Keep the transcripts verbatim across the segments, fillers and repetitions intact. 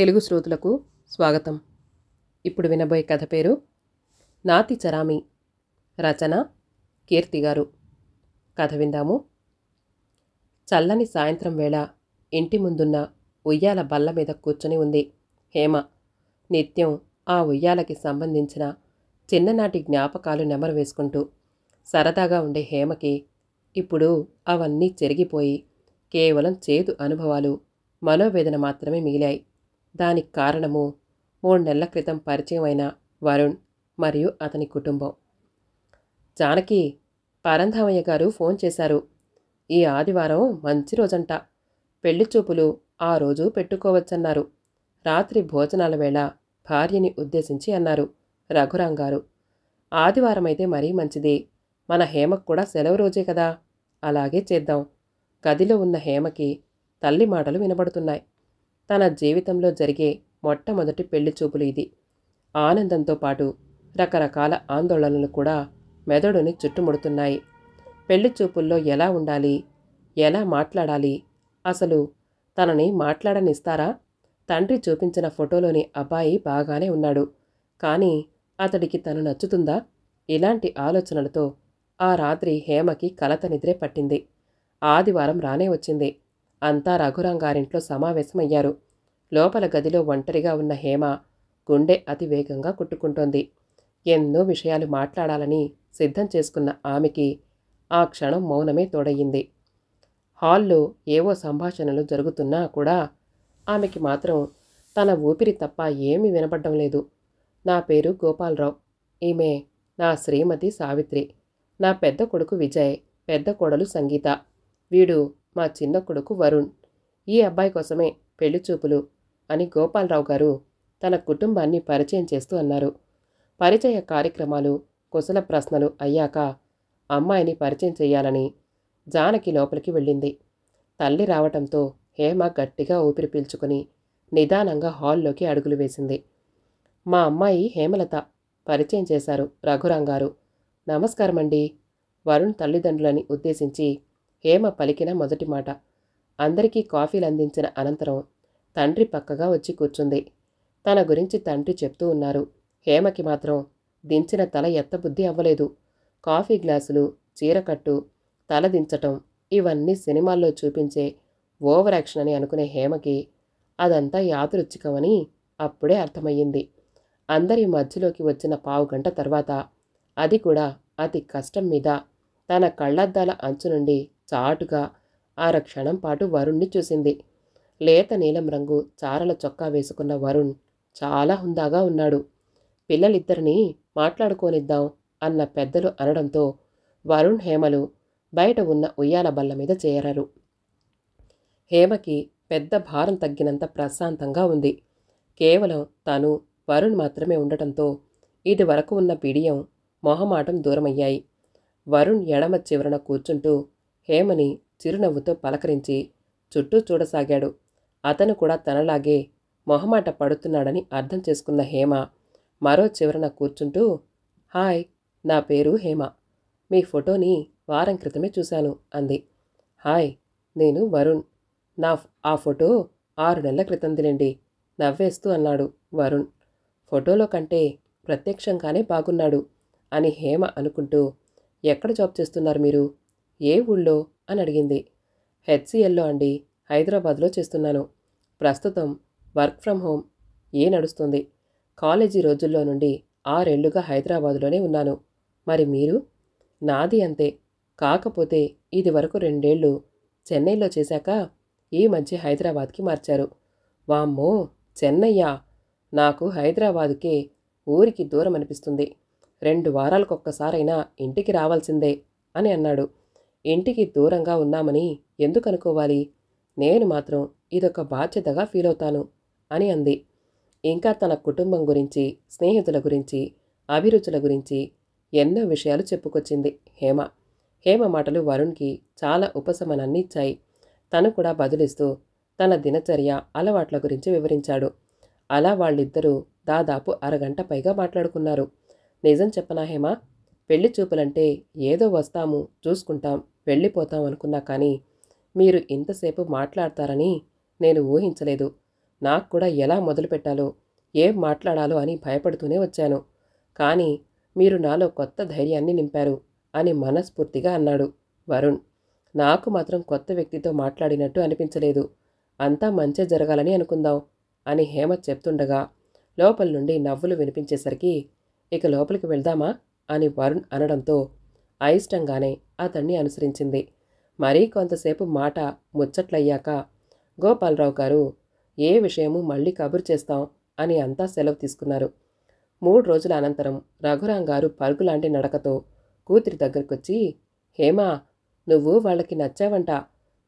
తెలుగు శ్రోతలకు స్వాగతం. ఇప్పుడు వినబోయే కథ పేరు నాతిచరామి, రచనా కీర్తిగారు. కథ విందాము. చల్లని సాయంత్రం వేళ ఇంటి ముందున్న ఉయ్యాల బల్ల మీద కూర్చొని ఉంది హేమ. నిత్యం ఆ ఉయ్యాలకి సంబంధించిన చిన్ననాటి జ్ఞాపకాలు నెమరు వేసుకుంటూ సరదాగా ఉండే హేమకి ఇప్పుడు అవన్నీ చెరిగిపోయి కేవలం చేదు అనుభవాలు, మనోవేదన మాత్రమే మిగిలాయి. దానికి కారణము మూడు నెలల క్రితం పరిచయమైన వరుణ్ మరియు అతని కుటుంబం. జానకి, పరంధామయ్య గారు ఫోన్ చేశారు. ఈ ఆదివారం మంచి రోజంట, పెళ్లి చూపులు ఆ రోజు పెట్టుకోవచ్చన్నారు. రాత్రి భోజనాల వేళ భార్యని ఉద్దేశించి అన్నారు రఘురాం గారు. ఆదివారం అయితే మరీ మంచిది, మన హేమకు కూడా సెలవు రోజే కదా, అలాగే చేద్దాం. గదిలో ఉన్న హేమకి తల్లి మాటలు వినబడుతున్నాయి. తన జీవితంలో జరిగే మొట్టమొదటి పెళ్లి చూపులు ఇది. ఆనందంతో పాటు రకరకాల ఆందోళనలు కూడా మెదడుని చుట్టుముడుతున్నాయి. పెళ్లి చూపుల్లో ఎలా ఉండాలి, ఎలా మాట్లాడాలి, అసలు తనని మాట్లాడనిస్తారా? తండ్రి చూపించిన ఫోటోలోని అబ్బాయి బాగానే ఉన్నాడు, కానీ అతడికి తను నచ్చుతుందా? ఇలాంటి ఆలోచనలతో ఆ రాత్రి హేమకి కలత నిద్రే పట్టింది. ఆదివారం రానే వచ్చింది. అంతా రఘురాం గారింట్లో సమావేశమయ్యారు. లోపల గదిలో ఒంటరిగా ఉన్న హేమ గుండె అతివేగంగా కొట్టుకుంటోంది. ఎన్నో విషయాలు మాట్లాడాలని సిద్ధం చేసుకున్న ఆమెకి ఆ క్షణం మౌనమే తోడయ్యింది. హాల్లో ఏవో సంభాషణలు జరుగుతున్నా కూడా ఆమెకి మాత్రం తన ఊపిరి తప్ప ఏమీ వినపడడం లేదు. నా పేరు గోపాల్ రావు, ఈమె నా శ్రీమతి సావిత్రి, నా పెద్ద కొడుకు విజయ్, పెద్ద కోడలు సంగీత, వీడు మా చిన్న కొడుకు వరుణ్, ఈ అబ్బాయి కోసమే పెళ్లి చూపులు అని గోపాలరావు గారు తన కుటుంబాన్ని పరిచయం చేస్తూ అన్నారు. పరిచయ కార్యక్రమాలు, కుశల ప్రశ్నలు అయ్యాక అమ్మాయిని పరిచయం చేయాలని జానకి లోపలికి వెళ్ళింది. తల్లి రావటంతో హేమ గట్టిగా ఊపిరి పీల్చుకుని నిదానంగా హాల్లోకి అడుగులు వేసింది. మా అమ్మాయి హేమలత, పరిచయం చేశారు రఘురాం గారు. నమస్కారమండి, వరుణ్ తల్లిదండ్రులని ఉద్దేశించి హేమ పలికిన మొదటి మాట. అందరికీ కాఫీలు అందించిన అనంతరం తండ్రి పక్కగా వచ్చి కూర్చుంది. తన గురించి తండ్రి చెప్తూ ఉన్నారు. హేమకి మాత్రం దించిన తల ఎత్తబుద్ధి అవ్వలేదు. కాఫీ గ్లాసులు, చీరకట్టు, తల దించటం, ఇవన్నీ సినిమాల్లో చూపించే ఓవర్ యాక్షన్ అని అనుకునే హేమకి అదంతా యాదృచ్ఛికమని అప్పుడే అర్థమయ్యింది. అందరి మధ్యలోకి వచ్చిన పావు గంట తర్వాత, అది కూడా అతి కష్టం మీద, తన కళ్ళద్దాల అంచు నుండి చాటుగా అరక్షణం పాటు వరుణ్ణి చూసింది. లేత నీలం రంగు చారల చొక్కా వేసుకున్న వరుణ్ చాలా హుందాగా ఉన్నాడు. పిల్లలిద్దరినీ మాట్లాడుకోనిద్దాం అన్న పెద్దలు అనడంతో వరుణ్ హేమలు బయట ఉన్న ఉయ్యాల బల్ల మీద చేరారు. హేమకి పెద్ద భారం తగ్గినంత ప్రశాంతంగా ఉంది. కేవలం తను, వరుణ్ మాత్రమే ఉండటంతో ఇది వరకు ఉన్న బిడియం, మొహమాటం దూరమయ్యాయి. వరుణ్ ఎడమ చివరన కూర్చుంటూ హేమని చిరునవ్వుతో పలకరించి చుట్టూ చూడసాగాడు. అతను కూడా తనలాగే మొహమాట పడుతున్నాడని అర్థం చేసుకున్న హేమ మరో చివరన కూర్చుంటూ, హాయ్, నా పేరు హేమ, మీ ఫోటోని వారం క్రితమే చూశాను అంది. హాయ్, నేను వరుణ్, నా ఆ ఫోటో ఆరు నెలల క్రితందిలేండి, నవ్వేస్తూ అన్నాడు వరుణ్. ఫోటోలో కంటే ప్రత్యక్షంగానే బాగున్నాడు అని హేమ అనుకుంటూ, ఎక్కడ జాబ్ చేస్తున్నారు మీరు, ఏ ఊళ్ళో అని అడిగింది. హెచ్సిఎల్లో అండి, హైదరాబాద్లో చేస్తున్నాను. ప్రస్తుతం వర్క్ ఫ్రమ్ హోమ్ ఏ నడుస్తుంది. కాలేజీ రోజుల్లో నుండి ఆరేళ్లుగా హైదరాబాదులోనే ఉన్నాను. మరి మీరు? నాది అంతే, కాకపోతే ఇది వరకు రెండేళ్లు చెన్నైలో చేశాక ఈ మధ్య హైదరాబాద్కి మార్చారు. వామ్మో, చెన్నయ్యా, నాకు హైదరాబాదుకే ఊరికి దూరం అనిపిస్తుంది. రెండు వారాలకొక్కసారైనా ఇంటికి రావాల్సిందే అని అన్నాడు. ఇంటికి దూరంగా ఉన్నామని ఎందుకు అనుకోవాలి, నేను మాత్రం ఇదొక బాధ్యతగా ఫీల్ అవుతాను అని అంది. ఇంకా తన కుటుంబం గురించి, స్నేహితుల గురించి, అభిరుచుల గురించి ఎన్నో విషయాలు చెప్పుకొచ్చింది హేమ. హేమ మాటలు వరుణ్కి చాలా ఉపశమనాన్ని ఇచ్చాయి. తను కూడా బదులిస్తూ తన దినచర్య, అలవాట్ల గురించి వివరించాడు. అలా వాళ్ళిద్దరూ దాదాపు అరగంట పైగా మాట్లాడుకున్నారు. నిజం చెప్పనా హేమ, పెళ్లి చూపులంటే ఏదో వస్తాము, చూసుకుంటాం, వెళ్ళిపోతాం అనుకున్నా, కానీ మీరు ఇంతసేపు మాట్లాడతారని నేను ఊహించలేదు. నాకు కూడా ఎలా మొదలుపెట్టాలో ఏం మాట్లాడాలో అని భయపడుతూనే వచ్చాను. కానీ మీరు నాలో కొత్త ధైర్యాన్ని నింపారు అని మనస్ఫూర్తిగా అన్నాడు వరుణ్. నాకు మాత్రం కొత్త వ్యక్తితో మాట్లాడినట్టు అనిపించలేదు. అంతా మంచే జరగాలని అనుకుందాం అని హేమ చెప్తుండగా లోపల నుండి నవ్వులు వినిపించేసరికి ఇక లోపలికి వెళ్దామా అని వరుణ్ అనడంతో అయిష్టంగానే అతన్ని అనుసరించింది. మరీ కొంతసేపు మాట ముచ్చట్లయ్యాక గోపాలరావు గారు ఏ విషయము మళ్ళీ కబురు చేస్తాం అని అంతా సెలవు తీసుకున్నారు. మూడు రోజుల అనంతరం రఘురాం గారు పరుగులాంటి నడకతో కూతురి దగ్గరకొచ్చి, హేమా, నువ్వు వాళ్ళకి నచ్చావంట,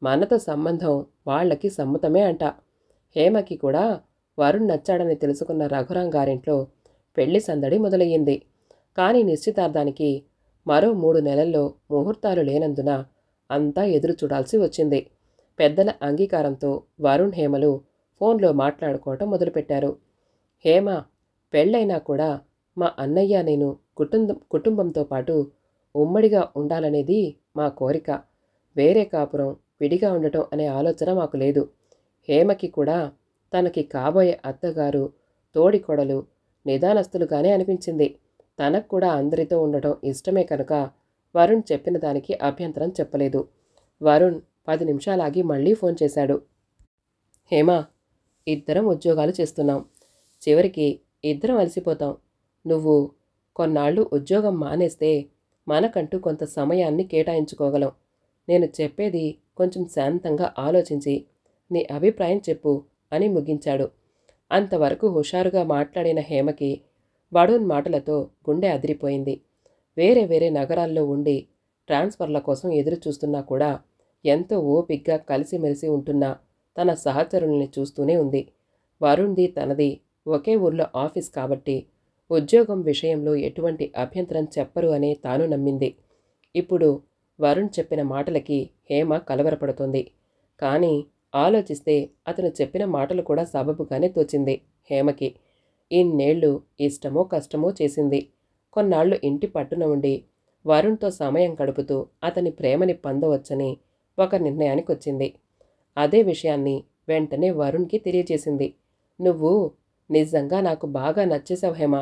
మనతో సంబంధం వాళ్ళకి సమ్మతమే అంట. హేమకి కూడా వరుణ్ నచ్చాడని తెలుసుకున్న రఘురాం గారింట్లో పెళ్లి సందడి మొదలయ్యింది. కానీ నిశ్చితార్థానికి మరో మూడు నెలల్లో ముహూర్తాలు లేనందున అంతా ఎదురు చూడాల్సి వచ్చింది. పెద్దల అంగీకారంతో వరుణ్ హేమలు ఫోన్లో మాట్లాడుకోవటం మొదలుపెట్టారు. హేమ, పెళ్ళైనా కూడా మా అన్నయ్య నేను కుటుంబం కుటుంబంతో పాటు ఉమ్మడిగా ఉండాలనేది మా కోరిక. వేరే కాపురం, విడిగా ఉండటం అనే ఆలోచన మాకు లేదు. హేమకి కూడా తనకి కాబోయే అత్తగారు, తోడికొడలు నిదానస్తులుగానే అనిపించింది. తనకు కూడా అందరితో ఉండటం ఇష్టమే కనుక వరుణ్ చెప్పిన దానికి అభ్యంతరం చెప్పలేదు. వరుణ్ పది నిమిషాలాగి మళ్ళీ ఫోన్ చేశాడు. హేమ, ఇద్దరం ఉద్యోగాలు చేస్తున్నాం. చివరికి ఇద్దరం అలసిపోతాం. నువ్వు కొన్నాళ్ళు ఉద్యోగం మానేస్తే మనకంటూ కొంత సమయాన్ని కేటాయించుకోగలం. నేను చెప్పేది కొంచెం శాంతంగా ఆలోచించి నీ అభిప్రాయం చెప్పు అని ముగించాడు. అంతవరకు హుషారుగా మాట్లాడిన హేమకి వరుణ్ మాటలతో గుండె అదిరిపోయింది. వేరే వేరే నగరాల్లో ఉండి ట్రాన్స్ఫర్ల కోసం ఎదురు చూస్తున్నా కూడా ఎంతో ఓపిగ్గా కలిసిమెలిసి ఉంటున్న తన సహచరుల్ని చూస్తూనే ఉంది. వరుణ్ది తనది ఒకే ఊర్లో ఆఫీస్ కాబట్టి ఉద్యోగం విషయంలో ఎటువంటి అభ్యంతరం చెప్పరు అనే తాను నమ్మింది. ఇప్పుడు వరుణ్ చెప్పిన మాటలకి హేమ కలవరపడుతుంది. కానీ ఆలోచిస్తే అతను చెప్పిన మాటలు కూడా సబబుగానే తోచింది హేమకి. ఇన్నేళ్లు ఇష్టమో కష్టమో చేసింది. కొన్నాళ్ళు ఇంటి పట్టున ఉండి వరుణ్తో సమయం గడుపుతూ అతని ప్రేమని పొందవచ్చని ఒక నిర్ణయానికి వచ్చింది. అదే విషయాన్ని వెంటనే వరుణ్కి తెలియజేసింది. నువ్వు నిజంగా నాకు బాగా నచ్చేసావు హేమ.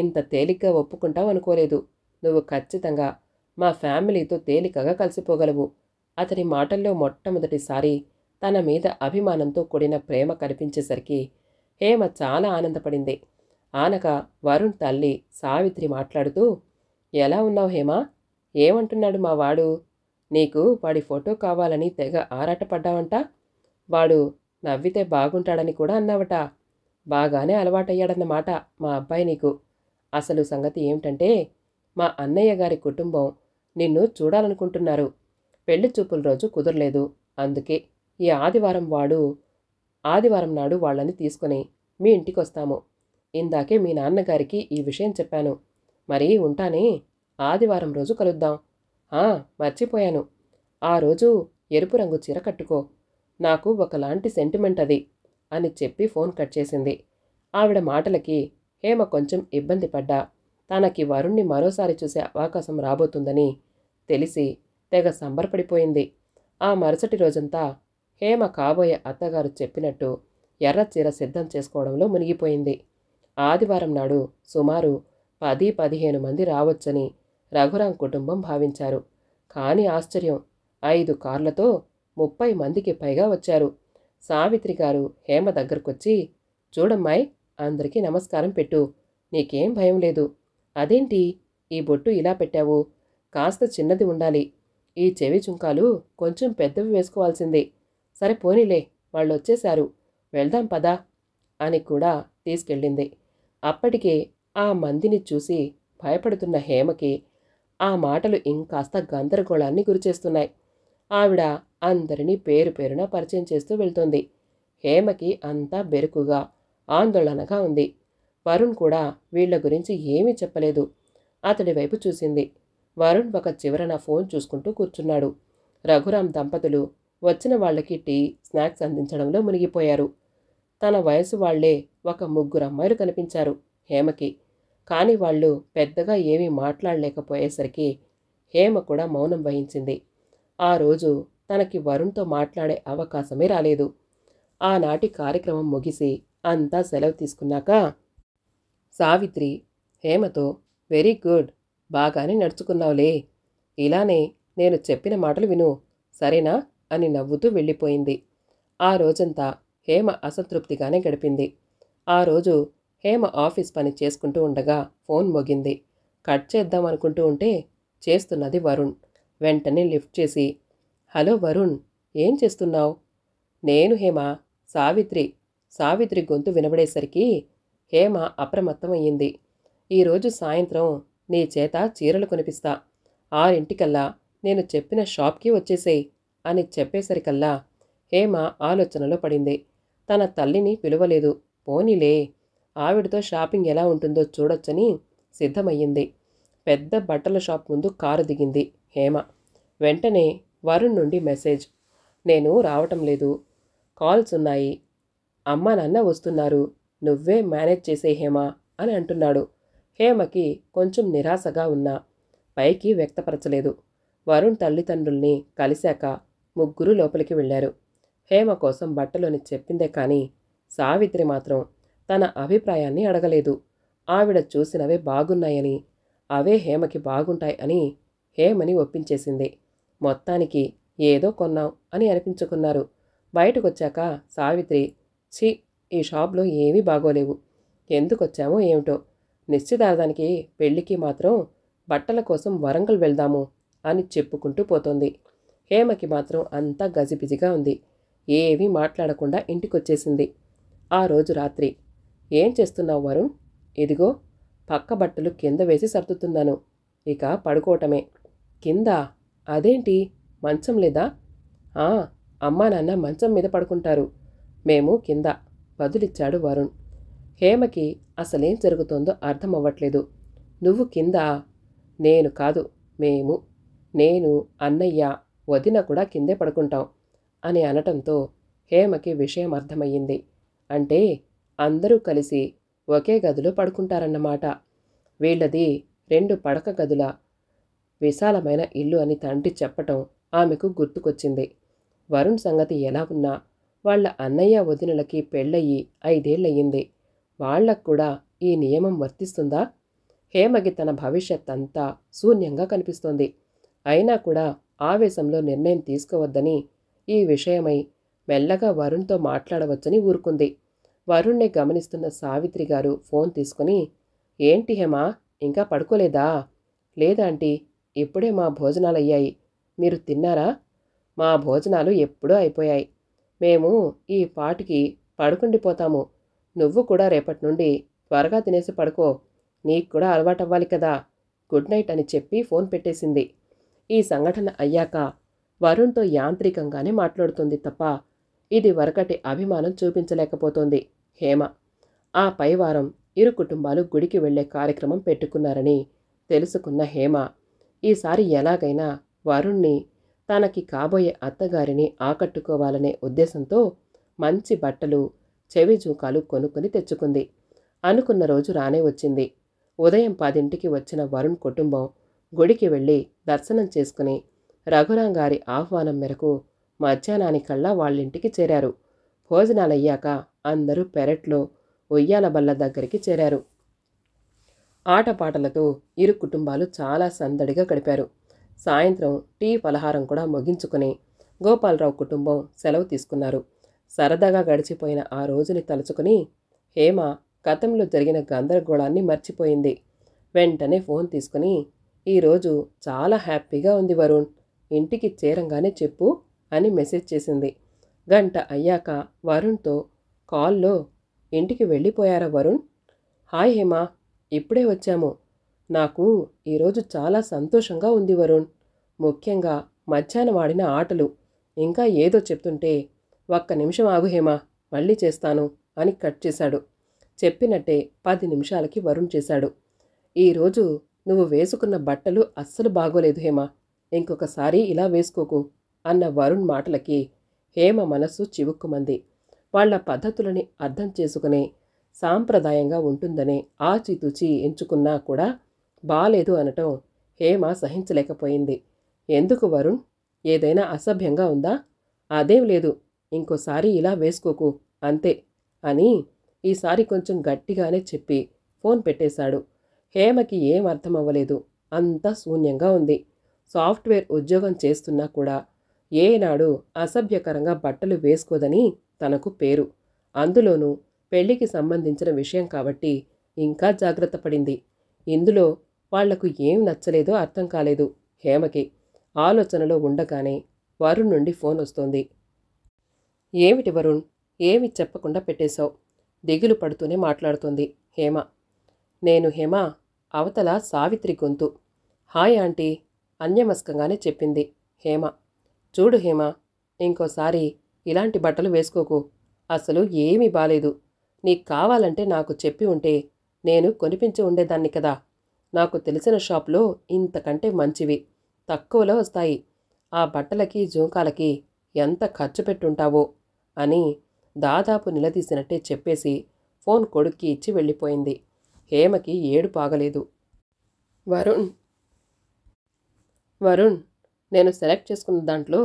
ఇంత తేలిగ్గా ఒప్పుకుంటావు అనుకోలేదు. నువ్వు ఖచ్చితంగా మా ఫ్యామిలీతో తేలికగా కలిసిపోగలవు. అతని మాటల్లో మొట్టమొదటిసారి తన మీద అభిమానంతో కూడిన ప్రేమ కనిపించేసరికి హేమ చాలా ఆనందపడింది. ఆనగా వరుణ్ తల్లి సావిత్రి మాట్లాడుతూ, ఎలా ఉన్నావు హేమ? ఏమంటున్నాడు మా వాడు? నీకు వాడి ఫోటో కావాలని తెగ ఆరాటపడ్డావంట. వాడు నవ్వితే బాగుంటాడని కూడా అన్నావట. బాగానే అలవాటయ్యాడన్నమాట మా అబ్బాయి నీకు. అసలు సంగతి ఏమిటంటే, మా అన్నయ్య గారి కుటుంబం నిన్ను చూడాలనుకుంటున్నారు. పెళ్లి చూపుల రోజు కుదరలేదు. అందుకే ఈ ఆదివారం వాడు ఆదివారం నాడు వాళ్ళని తీసుకుని మీ ఇంటికి వస్తాము. ఇందాకే మీ నాన్నగారికి ఈ విషయం చెప్పాను. మరి ఉంటానే, ఆదివారం రోజు కలుద్దాం. ఆ, మర్చిపోయాను, ఆ రోజు ఎరుపు రంగు చీర కట్టుకో. నాకు ఒకలాంటి సెంటిమెంట్ అది అని చెప్పి ఫోన్ కట్ చేసింది. ఆవిడ మాటలకి హేమ కొంచెం ఇబ్బంది పడ్డా తనకి వరుణ్ణి మరోసారి చూసే అవకాశం రాబోతుందని తెలిసి తెగ సంబరపడిపోయింది. ఆ మరుసటి రోజంతా హేమ కాబోయే అత్తగారు చెప్పినట్టు ఎర్ర చీర సిద్ధం చేసుకోవడంలో మునిగిపోయింది. ఆదివారం నాడు సుమారు పది పదిహేను మంది రావచ్చని రఘురాం కుటుంబం భావించారు. కానీ ఆశ్చర్యం, ఐదు కార్లతో ముప్పై మందికి పైగా వచ్చారు. సావిత్రి గారు హేమ దగ్గరకొచ్చి, చూడమ్మాయి, అందరికీ నమస్కారం పెట్టు, నీకేం భయం లేదు. అదేంటి ఈ బొట్టు ఇలా పెట్టావు? కాస్త చిన్నది ఉండాలి. ఈ చెవి చుంకాలు కొంచెం పెద్దవి వేసుకోవాల్సిందే. సరే పోనీలే, వాళ్ళు వచ్చేశారు, వెళ్దాం పదా అని కూడా తీసుకెళ్ళింది. అప్పటికే ఆ మందిని చూసి భయపడుతున్న హేమకి ఆ మాటలు ఇంకాస్త గందరగోళాన్ని గురిచేస్తున్నాయి. ఆవిడ అందరినీ పేరు పేరున పరిచయం చేస్తూ వెళ్తోంది. హేమకి అంతా బెరుకుగా, ఆందోళనగా ఉంది. వరుణ్ కూడా వీళ్ల గురించి ఏమీ చెప్పలేదు. అతడి వైపు చూసింది. వరుణ్ ఒక చివరన ఫోన్ చూసుకుంటూ కూర్చున్నాడు. రఘురాం దంపతులు వచ్చిన వాళ్ళకి టీ, స్నాక్స్ అందించడంలో మునిగిపోయారు. తన వయసు వాళ్లే ఒక ముగ్గురు అమ్మాయిలు కనిపించారు హేమకి. కానీ వాళ్ళు పెద్దగా ఏమీ మాట్లాడలేకపోయేసరికి హేమ కూడా మౌనం వహించింది. ఆ రోజు తనకి వరుణ్తో మాట్లాడే అవకాశమే రాలేదు. ఆనాటి కార్యక్రమం ముగిసి అంతా సెలవు తీసుకున్నాక సావిత్రి హేమతో వెరీ గుడ్, బాగానే నడుచుకున్నావులే, ఇలానే నేను చెప్పిన మాటలు విను సరేనా అని నవ్వుతూ వెళ్ళిపోయింది. ఆ రోజంతా హేమ అసంతృప్తిగానే గడిపింది. ఆ రోజు హేమ ఆఫీస్ పని చేసుకుంటూ ఉండగా ఫోన్ మోగింది. కట్ చేద్దాం అనుకుంటూ ఉంటే చేస్తున్నది వరుణ్. వెంటనే లిఫ్ట్ చేసి హలో వరుణ్, ఏం చేస్తున్నావు? నేను హేమ, సావిత్రి. సావిత్రి గొంతు వినబడేసరికి హేమ అప్రమత్తమయ్యింది. ఈరోజు సాయంత్రం నీ చేత చీరలు కొనిపిస్తా, ఆరింటికల్లా నేను చెప్పిన షాప్కి వచ్చేసేయి అని చెప్పేసరికల్లా హేమ ఆలోచనలో పడింది. తన తల్లిని పిలవలేదు, పోనీలే ఆవిడతో షాపింగ్ ఎలా ఉంటుందో చూడొచ్చని సిద్ధమయ్యింది. పెద్ద బట్టల షాప్ ముందు కారు దిగింది హేమ. వెంటనే వరుణ్ నుండి మెసేజ్, నేను రావటం లేదు, కాల్స్ ఉన్నాయి, అమ్మ నాన్న వస్తున్నారు, నువ్వే మేనేజ్ చేసే హేమ అని అంటున్నాడు. హేమకి కొంచెం నిరాశగా ఉన్నా పైకి వ్యక్తపరచలేదు. వరుణ్ తల్లిదండ్రుల్ని కలిశాక ముగ్గురు లోపలికి వెళ్ళారు. హేమ కోసం బట్టలోని చెప్పిందే కానీ సావిత్రి మాత్రం తన అభిప్రాయాన్ని అడగలేదు. ఆవిడ చూసినవే బాగున్నాయని, అవే హేమకి బాగుంటాయి అని హేమని ఒప్పించేసింది. మొత్తానికి ఏదో కొన్నాం అని అనిపించుకున్నారు. బయటకొచ్చాక సావిత్రి, ఛీ, ఈ షాప్లో ఏమీ బాగోలేవు, ఎందుకొచ్చామో ఏమిటో, నిశ్చితార్థానికి పెళ్లికి మాత్రం బట్టల కోసం వరంగల్ వెళ్దాము అని చెప్పుకుంటూ పోతోంది. హేమకి మాత్రం అంతా గజిబిజిగా ఉంది. ఏమీ మాట్లాడకుండా ఇంటికొచ్చేసింది. ఆ రోజు రాత్రి ఏం చేస్తున్నావు వరుణ్? ఇదిగో పక్క బట్టలు కింద వేసి సర్దుతున్నాను, ఇక పడుకోవటమే. కింద? అదేంటి, మంచం లేదా? అమ్మా నాన్న మంచం మీద పడుకుంటారు, మేము కింద, బదులిచ్చాడు వరుణ్. హేమకి అసలేం జరుగుతోందో అర్థం అవ్వట్లేదు. నువ్వు కింద? నేను కాదు, మేము, నేను, అన్నయ్య, వదిన కూడా కిందే పడుకుంటాం అని అనటంతో హేమకి విషయం అర్థమయ్యింది. అంటే అందరూ కలిసి ఒకే గదిలో పడుకుంటారన్నమాట. వీళ్ళది రెండు పడక గదుల విశాలమైన ఇల్లు అని తండ్రి చెప్పటం ఆమెకు గుర్తుకొచ్చింది. వరుణ్ సంగతి ఎలా ఉన్నా వాళ్ళ అన్నయ్య వదినలకి పెళ్ళయి ఐదేళ్లయ్యింది. వాళ్లకు కూడా ఈ నియమం వర్తిస్తుందా? హేమకి తన భవిష్యత్ అంతా శూన్యంగా కనిపిస్తోంది. అయినా కూడా ఆవేశంలో నిర్ణయం తీసుకోవద్దని, ఈ విషయమై మెల్లగా వరుణ్తో మాట్లాడవచ్చని ఊరుకుంది. వరుణ్ణి గమనిస్తున్న సావిత్రి గారు ఫోన్ తీసుకుని, ఏంటి హేమ, ఇంకా పడుకోలేదా? లేదాంటీ, ఇప్పుడే మా భోజనాలయ్యాయి, మీరు తిన్నారా? మా భోజనాలు ఎప్పుడో అయిపోయాయి, మేము ఈ పాటికి పడుకుండిపోతాము, నువ్వు కూడా రేపటి నుండి త్వరగా తినేసి పడుకో, నీకు కూడా అలవాటవ్వాలి కదా, గుడ్ నైట్ అని చెప్పి ఫోన్ పెట్టేసింది. ఈ సంఘటన అయ్యాక వరుణ్తో యాంత్రికంగానే మాట్లాడుతుంది తప్ప ఇది వరకటి అభిమానం చూపించలేకపోతోంది హేమ. ఆ పైవారం ఇరు కుటుంబాలు గుడికి వెళ్లే కార్యక్రమం పెట్టుకున్నారని తెలుసుకున్న హేమ ఈసారి ఎలాగైనా వరుణ్ణి, తనకి కాబోయే అత్తగారిని ఆకట్టుకోవాలనే ఉద్దేశంతో మంచి బట్టలు, చెవి జూకాలు కొనుక్కొని తెచ్చుకుంది. అనుకున్న రోజు రానే వచ్చింది. ఉదయం పదింటికి వచ్చిన వరుణ్ కుటుంబం గుడికి వెళ్ళి దర్శనం చేసుకుని రఘురాం గారి ఆహ్వానం మేరకు మధ్యాహ్నానికల్లా వాళ్ళింటికి చేరారు. భోజనాలయ్యాక అందరూ పెరట్లో ఉయ్యాల బల్ల దగ్గరికి చేరారు. ఆటపాటలతో ఇరు కుటుంబాలు చాలా సందడిగా గడిపారు. సాయంత్రం టీ పలహారం కూడా ముగించుకుని గోపాల్ రావు కుటుంబం సెలవు తీసుకున్నారు. సరదాగా గడిచిపోయిన ఆ రోజుని తలుచుకుని హేమ గతంలో జరిగిన గందరగోళాన్ని మర్చిపోయింది. వెంటనే ఫోన్ తీసుకుని, ఈరోజు చాలా హ్యాపీగా ఉంది వరుణ్, ఇంటికి చేరంగానే చెప్పు అని మెసేజ్ చేసింది. గంట అయ్యాక వరుణ్తో కాల్లో, ఇంటికి వెళ్ళిపోయారా వరుణ్? హాయ్ హేమ, ఇప్పుడే వచ్చాము, నాకు ఈరోజు చాలా సంతోషంగా ఉంది వరుణ్, ముఖ్యంగా మధ్యాహ్నం ఆడిన ఆటలు, ఇంకా ఏదో చెప్తుంటే ఒక్క నిమిషం ఆగు హేమ, మళ్ళీ చేస్తాను అని కట్ చేశాడు. చెప్పినట్టే పది నిమిషాలకి వరుణ్ చేశాడు, ఈరోజు నువ్వు వేసుకున్న బట్టలు అస్సలు బాగోలేదు హేమ, ఇంకొకసారి ఇలా వేసుకోకు అన్న వరుణ్ మాటలకి హేమ మనస్సు చివుక్కుమంది. వాళ్ల పద్ధతులని అర్థం చేసుకునే, సాంప్రదాయంగా ఉంటుందనే ఆచితూచి ఎంచుకున్నా కూడా బాలేదు అనటం హేమ సహించలేకపోయింది. ఎందుకు వరుణ్, ఏదైనా అసభ్యంగా ఉందా? అదేం లేదు, ఇంకోసారి ఇలా వేసుకోకు అంతే అని ఈసారి కొంచెం గట్టిగానే చెప్పి ఫోన్ పెట్టేశాడు. హేమకి ఏం అర్థమవ్వలేదు. అంతా శూన్యంగా ఉంది. సాఫ్ట్వేర్ ఉద్యోగం చేస్తున్నా కూడా ఏనాడు అసభ్యకరంగా బట్టలు వేసుకోదని తనకు పేరు. అందులోనూ పెళ్లికి సంబంధించిన విషయం కాబట్టి ఇంకా జాగ్రత్త పడింది. ఇందులో వాళ్లకు ఏం నచ్చలేదో అర్థం కాలేదు హేమకి. ఆలోచనలో ఉండగానే వరుణ్ నుండి ఫోన్ వస్తోంది. ఏమిటి వరుణ్, ఏమి చెప్పకుండా పెట్టేశావు దిగులు పడుతూనే మాట్లాడుతుంది హేమ. నేను హేమ, అవతల సావిత్రి గొంతు. హాయ్ ఆంటీ అన్యమస్కంగానే చెప్పింది హేమ. చూడు హేమ, ఇంకోసారి ఇలాంటి బట్టలు వేసుకోకు. అసలు ఏమీ బాలేదు. నీకు కావాలంటే నాకు చెప్పి ఉంటే నేను కొనిపించి ఉండేదాన్ని కదా. నాకు తెలిసిన షాప్లో ఇంతకంటే మంచివి తక్కువలో వస్తాయి. ఆ బట్టలకి జూంకాలకి ఎంత ఖర్చు పెట్టుంటావో అని దాదాపు నిలదీసినట్టే చెప్పేసి ఫోన్ కొడుక్కి ఇచ్చి వెళ్ళిపోయింది. హేమకి ఏడు పాగలేదు. వరుణ్ వరుణ్ నేను సెలెక్ట్ చేసుకున్న దాంట్లో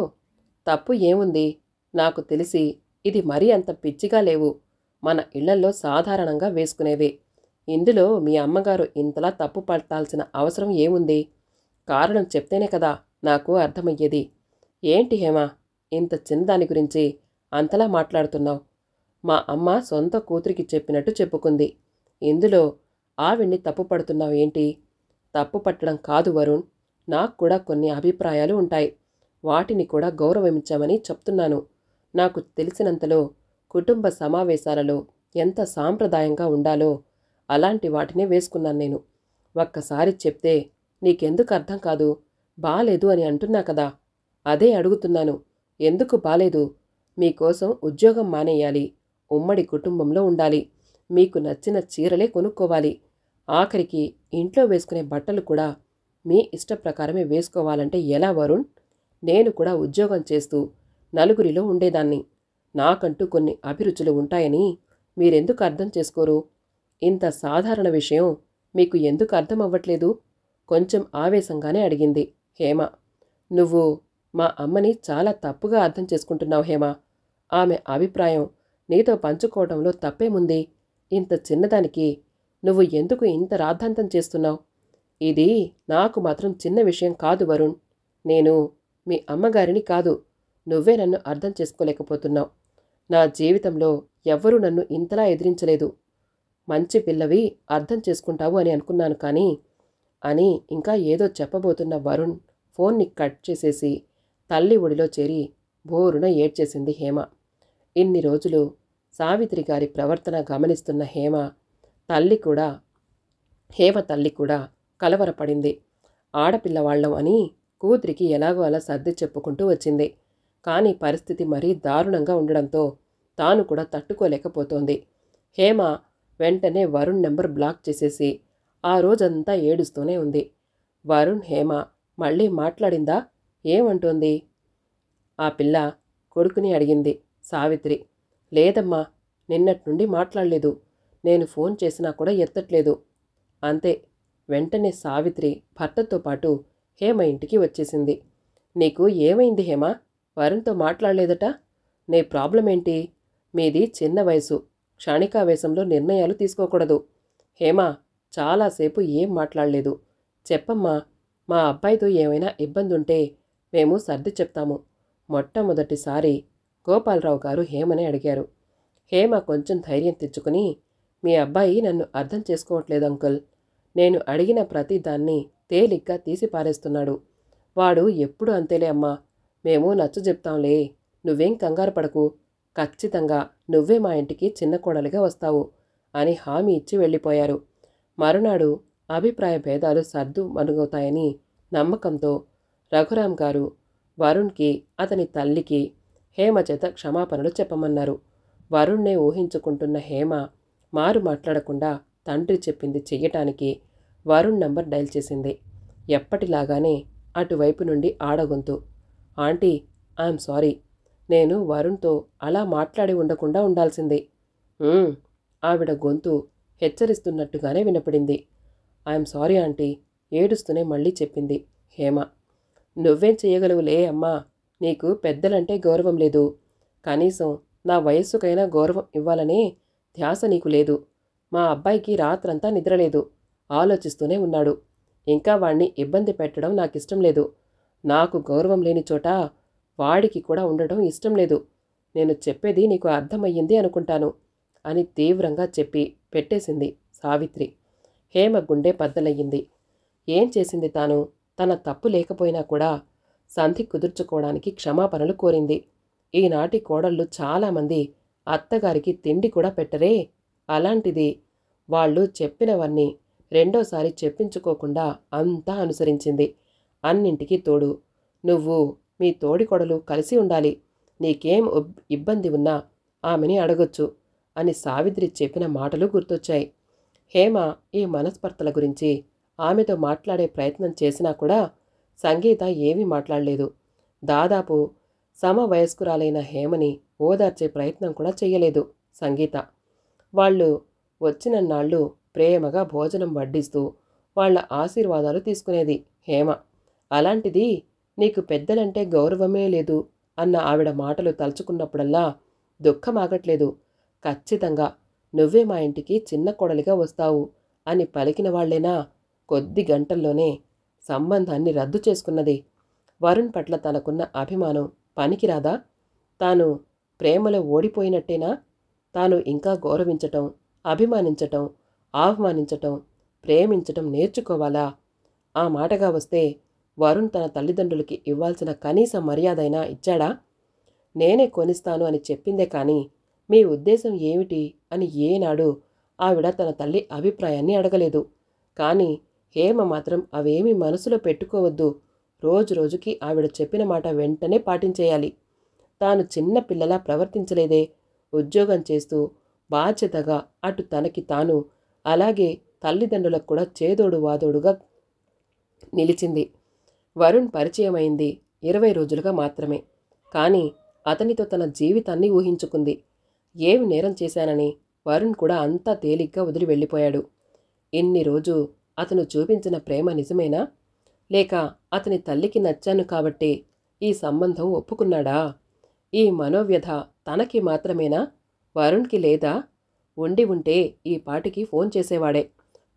తప్పు ఏముంది? నాకు తెలిసి ఇది మరీ అంత పిచ్చిగా లేవు. మన ఇళ్లల్లో సాధారణంగా వేసుకునేవే. ఇందులో మీ అమ్మగారు ఇంతలా తప్పు పట్టాల్సిన అవసరం ఏముంది? కారణం చెప్తేనే కదా నాకు అర్థమయ్యేది. ఏంటి హేమ, ఇంత చిన్నదాని గురించి అంతలా మాట్లాడుతున్నావు? మా అమ్మ సొంత కూతురికి చెప్పినట్టు చెప్పుకుంది. ఇందులో ఆవిడ్ని తప్పు పడుతున్నావు ఏంటి? తప్పు పట్టడం కాదు వరుణ్, నాకు కూడా కొన్ని అభిప్రాయాలు ఉంటాయి. వాటిని కూడా గౌరవించమని చెప్తున్నాను. నాకు తెలిసినంతలో కుటుంబ సమావేశాలలో ఎంత సాంప్రదాయంగా ఉండాలో అలాంటి వాటినే వేసుకున్నాను నేను. ఒక్కసారి చెప్తే నీకెందుకు అర్థం కాదు? బాలేదు అని అంటున్నా కదా, అదే అడుగుతున్నాను. ఎందుకు బాలేదు? మీకోసం ఉద్యోగం మానేయాలి, ఉమ్మడి కుటుంబంలో ఉండాలి, మీకు నచ్చిన చీరలే కొనుక్కోవాలి, ఆఖరికి ఇంట్లో వేసుకునే బట్టలు కూడా మీ ఇష్ట ప్రకారమే వేసుకోవాలంటే ఎలా వరుణ్? నేను కూడా ఉద్యోగం చేస్తూ నలుగురిలో ఉండేదాన్ని. నాకంటూ కొన్ని అభిరుచులు ఉంటాయని మీరెందుకు అర్థం చేసుకోరు? ఇంత సాధారణ విషయం మీకు ఎందుకు అర్థం అవ్వట్లేదు? కొంచెం ఆవేశంగానే అడిగింది హేమ. నువ్వు మా అమ్మని చాలా తప్పుగా అర్థం చేసుకుంటున్నావు హేమ. ఆమె అభిప్రాయం నీతో పంచుకోవడంలో తప్పేముంది? ఇంత చిన్నదానికి నువ్వు ఎందుకు ఇంత రాద్ధాంతం చేస్తున్నావు? ఇది నాకు మాత్రం చిన్న విషయం కాదు వరుణ్. నేను మీ అమ్మగారిని కాదు, నువ్వే నన్ను అర్థం చేసుకోలేకపోతున్నావు. నా జీవితంలో ఎవ్వరూ నన్ను ఇంతలా ఎదిరించలేదు. మంచి పిల్లవి, అర్థం చేసుకుంటావు అని అనుకున్నాను కానీ అని ఇంకా ఏదో చెప్పబోతున్న వరుణ్ ఫోన్ని కట్ చేసేసి తల్లి ఒడిలో చేరి బోరున ఏడ్చేసింది హేమ. ఇన్ని రోజులు సావిత్రి గారి ప్రవర్తన గమనిస్తున్న హేమ తల్లి కూడా హేమ తల్లి కూడా కలవరపడింది. ఆడపిల్లవాళ్ళం అని కూతురికి ఎలాగో అలా సర్ది చెప్పుకుంటూ వచ్చింది. కానీ పరిస్థితి మరీ దారుణంగా ఉండడంతో తాను కూడా తట్టుకోలేకపోతోంది. హేమ వెంటనే వరుణ్ నెంబర్ బ్లాక్ చేసేసి ఆ రోజంతా ఏడుస్తూనే ఉంది. వరుణ్ హేమ మళ్ళీ మాట్లాడిందా? ఏమంటోంది ఆ పిల్ల? కొడుకుని అడిగింది సావిత్రి. లేదమ్మా, నిన్నటి నుండి మాట్లాడలేదు. నేను ఫోన్ చేసినా కూడా ఎత్తట్లేదు అంతే. వెంటనే సావిత్రి భర్తతో పాటు హేమ ఇంటికి వచ్చేసింది. నీకు ఏమైంది హేమ? వరుణ్తో మాట్లాడలేదట? నీ ప్రాబ్లం ఏంటి? మీది చిన్న వయసు, క్షణికావేశంలో నిర్ణయాలు తీసుకోకూడదు. హేమ చాలాసేపు ఏం మాట్లాడలేదు. చెప్పమ్మా, మా అబ్బాయితో ఏమైనా ఇబ్బంది ఉంటే మేము సర్ది చెప్తాము. మొట్టమొదటిసారి గోపాలరావు గారు హేమని అడిగారు. హేమ కొంచెం ధైర్యం తెచ్చుకుని, మీ అబ్బాయి నన్ను అర్థం చేసుకోవట్లేదు అంకుల్. నేను అడిగిన ప్రతి దాన్ని తేలిగ్గా తీసి పారేస్తున్నాడు. వాడు ఎప్పుడు అంతేలే అమ్మా, మేము నచ్చ చెప్తాంలే, నువ్వేం కంగారు పడకు, ఖచ్చితంగా నువ్వే మా ఇంటికి చిన్న కోడలిగా వస్తావు అని హామీ ఇచ్చి వెళ్ళిపోయారు. మరునాడు అభిప్రాయ భేదాలు సర్దు మనుగవుతాయని నమ్మకంతో రఘురాం గారు వరుణ్కి అతని తల్లికి హేమ చేత క్షమాపణలు చెప్పమన్నారు. వరుణ్నే ఊహించుకుంటున్న హేమ మారు మాట్లాడకుండా తండ్రి చెప్పింది చెయ్యటానికి వరుణ్ నంబర్ డైల్ చేసింది. ఎప్పటిలాగానే అటువైపు నుండి ఆడగొంతు, ఆంటీ ఐఎమ్ సారీ, నేను వరుణ్తో అలా మాట్లాడి ఉండకుండా ఉండాల్సింది. ఆవిడ గొంతు హెచ్చరిస్తున్నట్టుగానే వినపడింది. ఐఎమ్ సారీ ఆంటీ ఏడుస్తూనే మళ్ళీ చెప్పింది హేమ. నువ్వేం చేయగలవులే అమ్మా, నీకు పెద్దలంటే గౌరవం లేదు. కనీసం నా వయస్సుకైనా గౌరవం ఇవ్వాలనే ధ్యాస నీకు లేదు. మా అబ్బాయికి రాత్రంతా నిద్రలేదు, ఆలోచిస్తూనే ఉన్నాడు. ఇంకా వాణ్ణి ఇబ్బంది పెట్టడం నాకిష్టం లేదు. నాకు గౌరవం లేని చోట వాడికి కూడా ఉండడం ఇష్టం లేదు. నేను చెప్పేది నీకు అర్థమయ్యింది అనుకుంటాను అని తీవ్రంగా చెప్పి పెట్టేసింది సావిత్రి. హేమ గుండె బద్దలయ్యింది. ఏం చేసింది తాను? తన తప్పు లేకపోయినా కూడా సంధి కుదుర్చుకోవడానికి క్షమాపణలు కోరింది. ఈనాటి కోడళ్ళు చాలామంది అత్తగారికి తిండి కూడా పెట్టరే, అలాంటిది వాళ్ళు చెప్పినవన్నీ రెండోసారి చెప్పించుకోకుండా అంతా అనుసరించింది. అన్నింటికీ తోడు నువ్వు మీ తోడికోడలు కలిసి ఉండాలి, నీకేం ఇబ్బంది ఉన్నా ఆమెని అడగొచ్చు అని సావిత్రి చెప్పిన మాటలు గుర్తొచ్చాయి. హేమ ఈ మనస్పర్ధల గురించి ఆమెతో మాట్లాడే ప్రయత్నం చేసినా కూడా సంగీత ఏమీ మాట్లాడలేదు. దాదాపు సమవయస్కురాలైన హేమని ఓదార్చే ప్రయత్నం కూడా చేయలేదు సంగీత. వాళ్ళు వచ్చిన నాళ్ళు ప్రేమగా భోజనం వడ్డిస్తూ వాళ్ళ ఆశీర్వాదాలు తీసుకునేది హేమ. అలాంటిది నీకు పెద్దలంటే గౌరవమే లేదు అన్న ఆవిడ మాటలు తలుచుకున్నప్పుడల్లా దుఃఖం ఆగట్లేదు. ఖచ్చితంగా నువ్వే మా ఇంటికి చిన్న కోడలిగా వస్తావు అని పలికిన వాళ్లేనా కొద్ది గంటల్లోనే సంబంధాన్ని రద్దు చేసుకున్నది. వరుణ్ పట్ల తనకున్న అభిమానం పనికిరాదా? తాను ప్రేమలో ఓడిపోయినట్టేనా? తాను ఇంకా గౌరవించటం, అభిమానించటం, ఆహ్వానించటం, ప్రేమించటం నేర్చుకోవాలా? ఆ మాటగా వస్తే వరుణ్ తన తల్లిదండ్రులకి ఇవ్వాల్సిన కనీస మర్యాదైనా ఇచ్చాడా? నేనే కొనిస్తాను అని చెప్పిందే కానీ మీ ఉద్దేశం ఏమిటి అని ఏనాడు ఆవిడ తన తల్లి అభిప్రాయాన్ని అడగలేదు. కానీ హేమ మాత్రం అవేమీ మనసులో పెట్టుకోవద్దు, రోజు రోజుకి ఆవిడ చెప్పిన మాట వెంటనే పాటించేయాలి. తాను చిన్న పిల్లలా ప్రవర్తించలేదే, ఉద్యోగం చేస్తూ బాధ్యతగా అటు తనకి తాను అలాగే తల్లిదండ్రులకు కూడా చేదోడు వాదోడుగా నిలిచింది. వరుణ్ పరిచయమైంది ఇరవై రోజులుగా మాత్రమే. కానీ అతనితో తన జీవితాన్ని ఊహించుకుంది. ఏమి నేరం చేశానని వరుణ్ కూడా అంతా తేలిగ్గా వదిలి వెళ్ళిపోయాడు. ఇన్ని రోజు అతను చూపించిన ప్రేమ నిజమేనా? లేక అతని తల్లికి నచ్చాను కాబట్టి ఈ సంబంధం ఒప్పుకున్నాడా? ఈ మనోవ్యధ తనకి మాత్రమేనా? వరుణ్కి లేదా? ఉండి ఉంటే ఈ పాటికి ఫోన్ చేసేవాడే.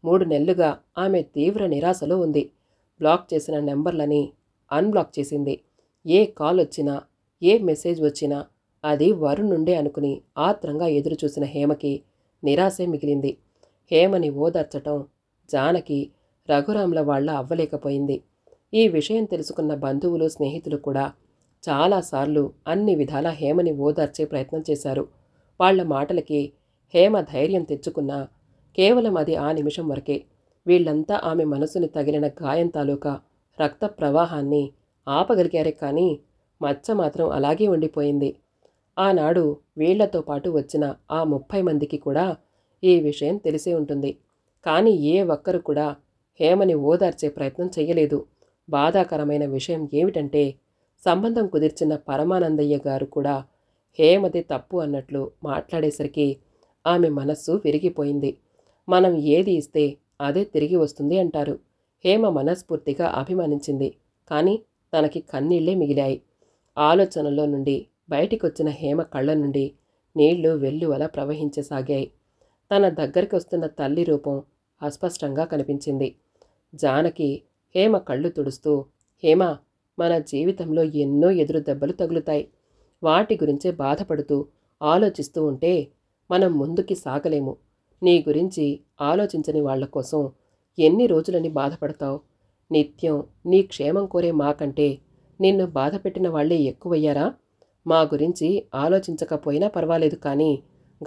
మూడు నెలలుగా ఆమె తీవ్ర నిరాశలో ఉంది. బ్లాక్ చేసిన నెంబర్లని అన్బ్లాక్ చేసింది. ఏ కాల్ వచ్చినా, ఏ మెసేజ్ వచ్చినా అది వరుణ్ నుండే అనుకుని ఆత్రంగా ఎదురుచూసిన హేమకి నిరాశే మిగిలింది. హేమని ఓదార్చటం జానకి, రఘురాంల వాళ్ళ అవ్వలేకపోయింది. ఈ విషయం తెలుసుకున్న బంధువులు, స్నేహితులు కూడా చాలాసార్లు అన్ని విధాలా హేమని ఓదార్చే ప్రయత్నం చేశారు. వాళ్ల మాటలకి హేమ ధైర్యం తెచ్చుకున్నా కేవలం అది ఆ నిమిషం వరకే. వీళ్లంతా ఆమె మనసుని తగిలిన గాయం తాలూకా రక్త ప్రవాహాన్ని ఆపగలిగారే కానీ మచ్చ మాత్రం అలాగే ఉండిపోయింది. ఆనాడు వీళ్లతో పాటు వచ్చిన ఆ ముప్పై మందికి కూడా ఈ విషయం తెలిసే ఉంటుంది. కానీ ఏ ఒక్కరు కూడా హేమని ఓదార్చే ప్రయత్నం చేయలేదు. బాధాకరమైన విషయం ఏమిటంటే సంబంధం కుదిర్చిన పరమానందయ్య గారు కూడా హేమది తప్పు అన్నట్లు మాట్లాడేసరికి ఆమె మనస్సు విరిగిపోయింది. మనం ఏది ఇస్తే అదే తిరిగి వస్తుంది అంటారు. హేమ మనస్ఫూర్తిగా అభిమానించింది. కానీ తనకి కన్నీళ్లే మిగిలాయి. ఆలోచనలో నుండి బయటికొచ్చిన హేమ కళ్ళ నుండి నీళ్లు వెల్లువలా ప్రవహించసాగాయి. తన దగ్గరికి వస్తున్న తల్లి రూపం అస్పష్టంగా కనిపించింది. జానకి హేమ కళ్ళు తుడుస్తూ, హేమ, మన జీవితంలో ఎన్నో ఎదురు దెబ్బలు తగులుతాయి. వాటి గురించే బాధపడుతూ ఆలోచిస్తూ ఉంటే మనం ముందుకి సాగలేము. నీ గురించి ఆలోచించని వాళ్ల కోసం ఎన్ని రోజులని బాధపడతావు? నిత్యం నీ క్షేమం కోరే మాకంటే నిన్ను బాధ పెట్టిన వాళ్లే ఎక్కువయ్యారా? మా గురించి ఆలోచించకపోయినా పర్వాలేదు, కానీ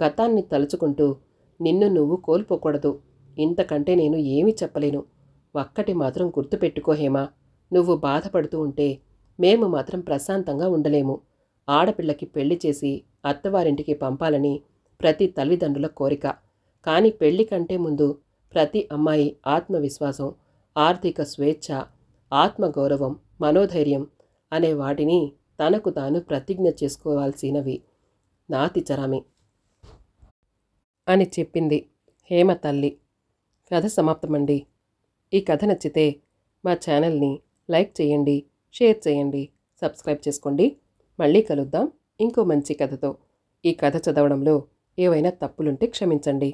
గతాన్ని తలుచుకుంటూ నిన్ను నువ్వు కోల్పోకూడదు. ఇంతకంటే నేను ఏమీ చెప్పలేను. ఒక్కటి మాత్రం గుర్తుపెట్టుకో హేమా, నువ్వు బాధపడుతూ ఉంటే మేము మాత్రం ప్రశాంతంగా ఉండలేము. ఆడపిల్లకి పెళ్లి చేసి అత్తవారింటికి పంపాలని ప్రతి తల్లిదండ్రుల కోరిక. కానీ పెళ్లి కంటే ముందు ప్రతి అమ్మాయి ఆత్మవిశ్వాసం, ఆర్థిక స్వేచ్ఛ, ఆత్మగౌరవం, మనోధైర్యం అనే వాటిని తనకు తాను ప్రతిజ్ఞ చేసుకోవాల్సినవి. నాతిచరామి అని చెప్పింది హేమ తల్లి. కథ సమాప్తమండి. ఈ కథ నచ్చితే మా ఛానల్ని లైక్ చేయండి, షేర్ చేయండి, సబ్స్క్రైబ్ చేసుకోండి. మళ్ళీ కలుద్దాం. ఇంకో మంచి కథతో. ఈ కథ చదవడంలో ఏవైనా తప్పులుంటే క్షమించండి.